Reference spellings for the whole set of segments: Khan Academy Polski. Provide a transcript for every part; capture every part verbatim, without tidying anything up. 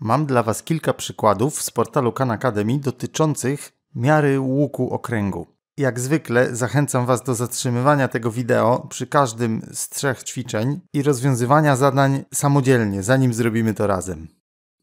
Mam dla Was kilka przykładów z portalu Khan Academy dotyczących miary łuku okręgu. Jak zwykle zachęcam Was do zatrzymywania tego wideo przy każdym z trzech ćwiczeń i rozwiązywania zadań samodzielnie, zanim zrobimy to razem.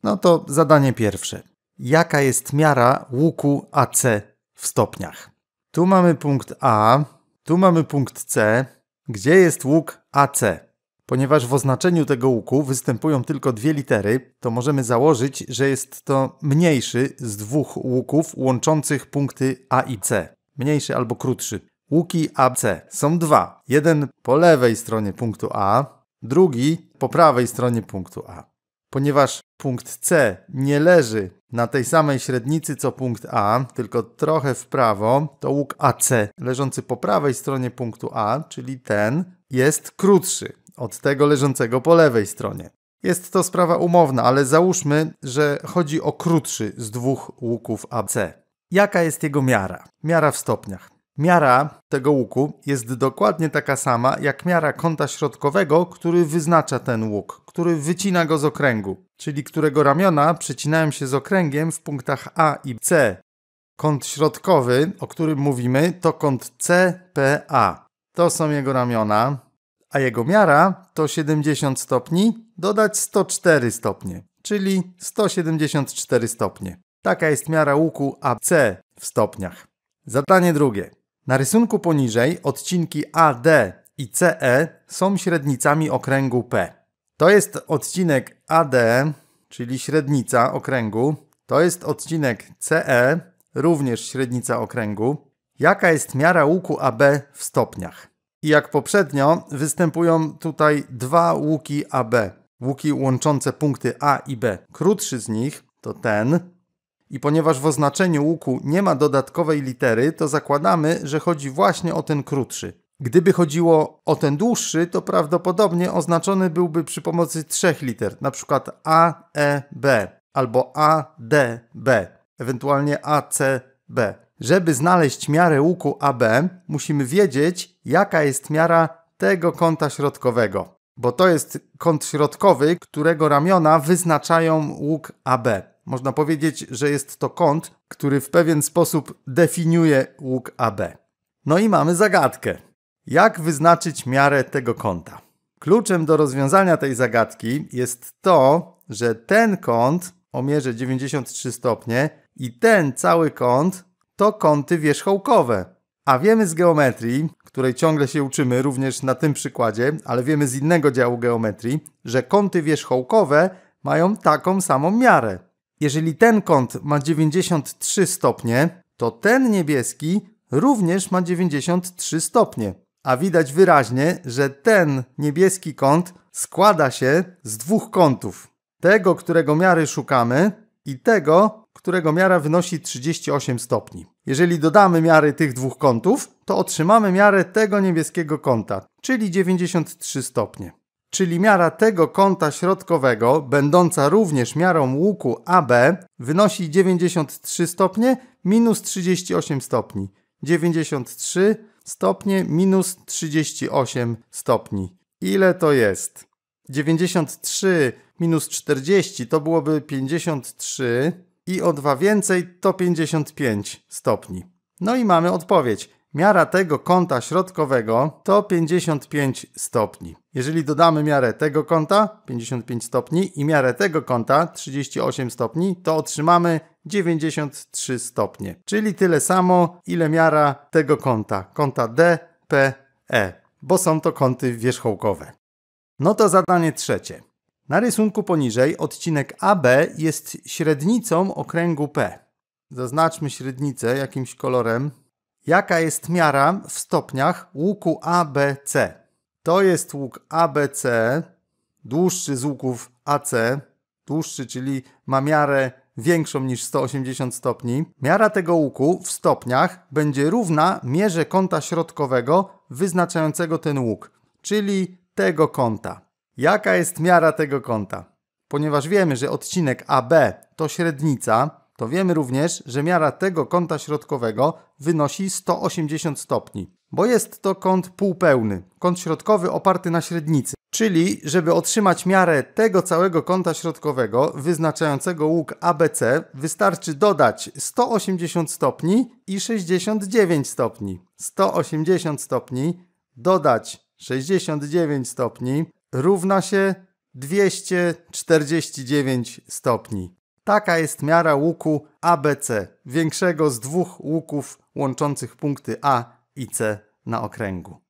No to zadanie pierwsze. Jaka jest miara łuku A C w stopniach? Tu mamy punkt A, tu mamy punkt C. Gdzie jest łuk A C? Ponieważ w oznaczeniu tego łuku występują tylko dwie litery, to możemy założyć, że jest to mniejszy z dwóch łuków łączących punkty A i C. Mniejszy albo krótszy. Łuki A C są dwa. Jeden po lewej stronie punktu A, drugi po prawej stronie punktu A. Ponieważ punkt C nie leży na tej samej średnicy co punkt A, tylko trochę w prawo, to łuk A C leżący po prawej stronie punktu A, czyli ten, jest krótszy od tego leżącego po lewej stronie. Jest to sprawa umowna, ale załóżmy, że chodzi o krótszy z dwóch łuków A C. Jaka jest jego miara? Miara w stopniach. Miara tego łuku jest dokładnie taka sama jak miara kąta środkowego, który wyznacza ten łuk, który wycina go z okręgu, czyli którego ramiona przecinają się z okręgiem w punktach A i C. Kąt środkowy, o którym mówimy, to kąt C P A. To są jego ramiona, a jego miara to siedemdziesiąt stopni dodać sto cztery stopnie, czyli sto siedemdziesiąt cztery stopnie. Taka jest miara łuku A C w stopniach. Zadanie drugie. Na rysunku poniżej odcinki A D i C E są średnicami okręgu P. To jest odcinek A D, czyli średnica okręgu. To jest odcinek C E, również średnica okręgu. Jaka jest miara łuku A B w stopniach? I jak poprzednio występują tutaj dwa łuki A B. Łuki łączące punkty A i B. Krótszy z nich to ten. I ponieważ w oznaczeniu łuku nie ma dodatkowej litery, to zakładamy, że chodzi właśnie o ten krótszy. Gdyby chodziło o ten dłuższy, to prawdopodobnie oznaczony byłby przy pomocy trzech liter, na przykład A E B albo A D B, ewentualnie A C B. Żeby znaleźć miarę łuku A B, musimy wiedzieć, jaka jest miara tego kąta środkowego, bo to jest kąt środkowy, którego ramiona wyznaczają łuk A B. Można powiedzieć, że jest to kąt, który w pewien sposób definiuje łuk A B. No i mamy zagadkę. Jak wyznaczyć miarę tego kąta? Kluczem do rozwiązania tej zagadki jest to, że ten kąt o mierze dziewięćdziesiąt trzy stopnie i ten cały kąt to kąty wierzchołkowe. A wiemy z geometrii, której ciągle się uczymy również na tym przykładzie, ale wiemy z innego działu geometrii, że kąty wierzchołkowe mają taką samą miarę. Jeżeli ten kąt ma dziewięćdziesiąt trzy stopnie, to ten niebieski również ma dziewięćdziesiąt trzy stopnie. A widać wyraźnie, że ten niebieski kąt składa się z dwóch kątów. Tego, którego miary szukamy i tego, którego miara wynosi trzydzieści osiem stopni. Jeżeli dodamy miary tych dwóch kątów, to otrzymamy miarę tego niebieskiego kąta, czyli dziewięćdziesiąt trzy stopnie. Czyli miara tego kąta środkowego, będąca również miarą łuku A B, wynosi dziewięćdziesiąt trzy stopnie minus trzydzieści osiem stopni. dziewięćdziesiąt trzy stopnie minus trzydzieści osiem stopni. Ile to jest? dziewięćdziesiąt trzy minus czterdzieści to byłoby pięćdziesiąt trzy i o dwa więcej to pięćdziesiąt pięć stopni. No i mamy odpowiedź. Miara tego kąta środkowego to pięćdziesiąt pięć stopni. Jeżeli dodamy miarę tego kąta, pięćdziesiąt pięć stopni, i miarę tego kąta, trzydzieści osiem stopni, to otrzymamy dziewięćdziesiąt trzy stopnie. Czyli tyle samo, ile miara tego kąta, kąta D P E, bo są to kąty wierzchołkowe. No to zadanie trzecie. Na rysunku poniżej odcinek A B jest średnicą okręgu P. Zaznaczmy średnicę jakimś kolorem. Jaka jest miara w stopniach łuku A B C? To jest łuk A B C, dłuższy z łuków A C, dłuższy, czyli ma miarę większą niż sto osiemdziesiąt stopni. Miara tego łuku w stopniach będzie równa mierze kąta środkowego wyznaczającego ten łuk, czyli tego kąta. Jaka jest miara tego kąta? Ponieważ wiemy, że odcinek A B to średnica, to wiemy również, że miara tego kąta środkowego wynosi sto osiemdziesiąt stopni, bo jest to kąt półpełny, kąt środkowy oparty na średnicy. Czyli, żeby otrzymać miarę tego całego kąta środkowego wyznaczającego łuk A B C, wystarczy dodać sto osiemdziesiąt stopni i sześćdziesiąt dziewięć stopni. sto osiemdziesiąt stopni dodać sześćdziesiąt dziewięć stopni równa się dwieście czterdzieści dziewięć stopni. Taka jest miara łuku A B C, większego z dwóch łuków łączących punkty A i C na okręgu.